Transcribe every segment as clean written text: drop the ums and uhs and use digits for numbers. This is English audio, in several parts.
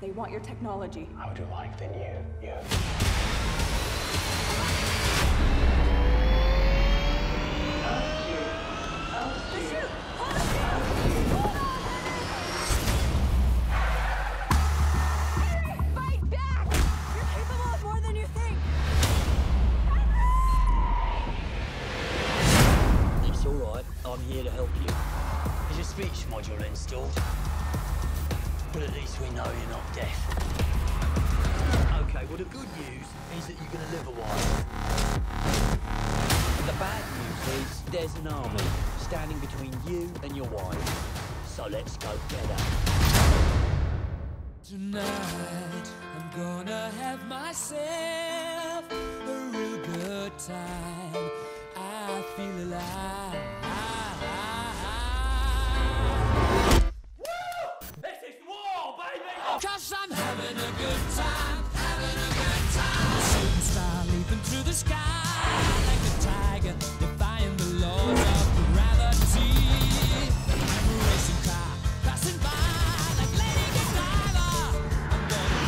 They want your technology. I would like the new you. I'm here to help you. Is your speech module installed? But at least we know you're not deaf. Okay, well the good news is that you're gonna live a while. The bad news is there's an army standing between you and your wife. So let's go get her. Tonight, I'm gonna have myself a real good time. I feel alive. Cause I'm having a good time, having a good time. A shooting star leaping through the sky, like a tiger defying the laws of gravity. I'm a racing car passing by, like Lady Godiva. I'm gonna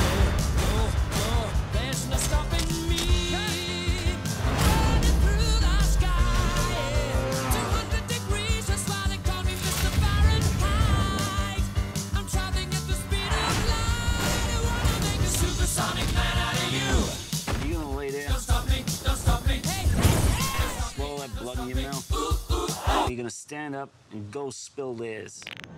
go, go, go. There's no stopping me. I'm burning through the sky, yeah. 200 degrees, that's why they call me Mr. Fahrenheit. I'm traveling at the speed of light. Supersonic man out of you! You gonna lay down? Don't stop me, don't stop me. Hey, hey, hey. Swallow that blood in your mouth. Ooh, ooh, oh. You're gonna stand up and go spill theirs.